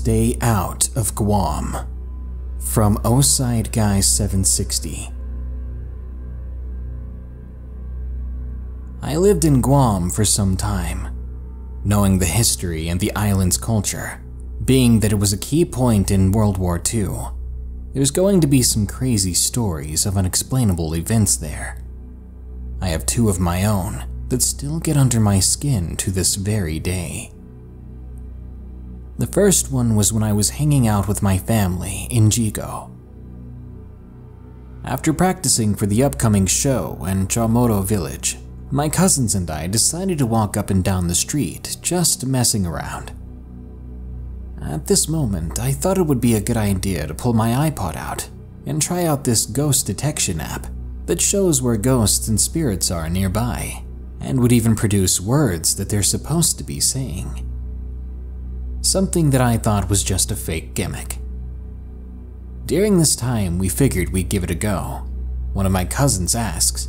stay out of Guam. From Oside Guy 760. I lived in Guam for some time, knowing the history and the island's culture, being that it was a key point in World War II. There's going to be some crazy stories of unexplainable events there. I have two of my own that still get under my skin to this very day. The first one was when I was hanging out with my family in Jigo. After practicing for the upcoming show in Chomoto Village, my cousins and I decided to walk up and down the street, just messing around. At this moment, I thought it would be a good idea to pull my iPod out and try out this ghost detection app that shows where ghosts and spirits are nearby, and would even produce words that they're supposed to be saying. Something that I thought was just a fake gimmick. During this time, we figured we'd give it a go. One of my cousins asks,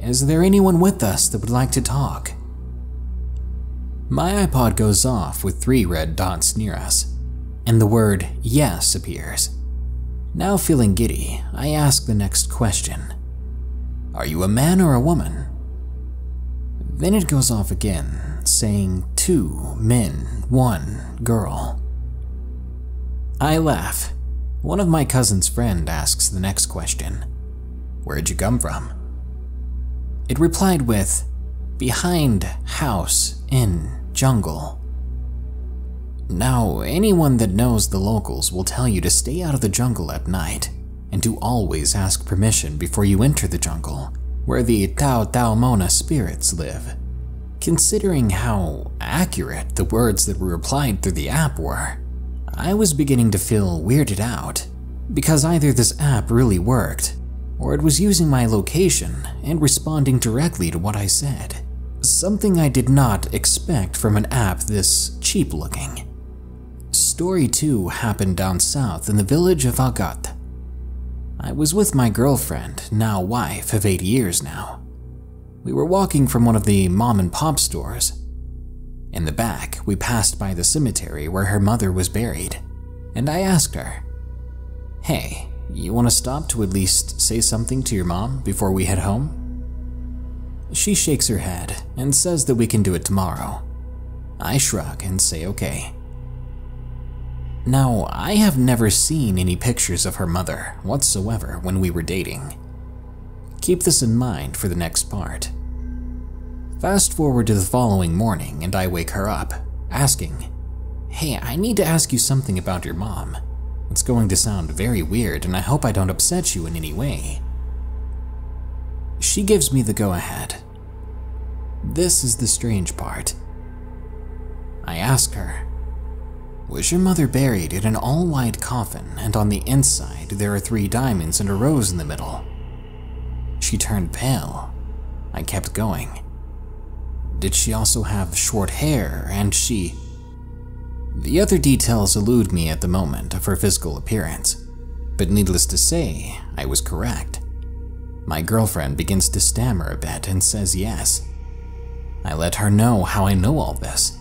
"Is there anyone with us that would like to talk?" My iPod goes off with 3 red dots near us, and the word yes appears. Now feeling giddy, I ask the next question. "Are you a man or a woman?" Then it goes off again, saying 2 men, 1 girl. I laugh. One of my cousin's friend asks the next question. "Where'd you come from?" It replied with, "Behind house in jungle." Now, anyone that knows the locals will tell you to stay out of the jungle at night and to always ask permission before you enter the jungle, where the Tao Tao Mona spirits live. Considering how accurate the words that were applied through the app were, I was beginning to feel weirded out, because either this app really worked, or it was using my location and responding directly to what I said. Something I did not expect from an app this cheap-looking. Story 2 happened down south in the village of Agat. I was with my girlfriend, now wife of 8 years now. We were walking from one of the mom-and-pop stores. In the back, we passed by the cemetery where her mother was buried, and I asked her, "Hey, you want to stop to at least say something to your mom before we head home?" She shakes her head and says that we can do it tomorrow. I shrug and say okay. Now, I have never seen any pictures of her mother whatsoever when we were dating. Keep this in mind for the next part. Fast forward to the following morning and I wake her up, asking, "Hey, I need to ask you something about your mom. It's going to sound very weird and I hope I don't upset you in any way." She gives me the go-ahead. This is the strange part. I ask her, "Was your mother buried in an all-white coffin and on the inside there are 3 diamonds and a rose in the middle?" She turned pale. I kept going. "Did she also have short hair and she..." The other details elude me at the moment of her physical appearance, but needless to say, I was correct. My girlfriend begins to stammer a bit and says yes. I let her know how I know all this.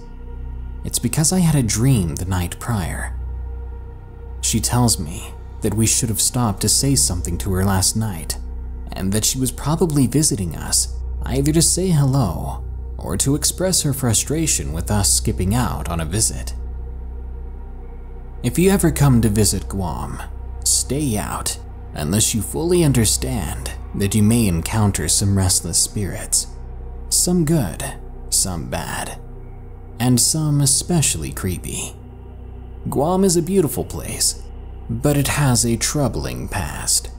It's because I had a dream the night prior. She tells me that we should have stopped to say something to her last night, and that she was probably visiting us, either to say hello or to express her frustration with us skipping out on a visit. If you ever come to visit Guam, stay out unless you fully understand that you may encounter some restless spirits, some good, some bad, and some especially creepy. Guam is a beautiful place, but it has a troubling past.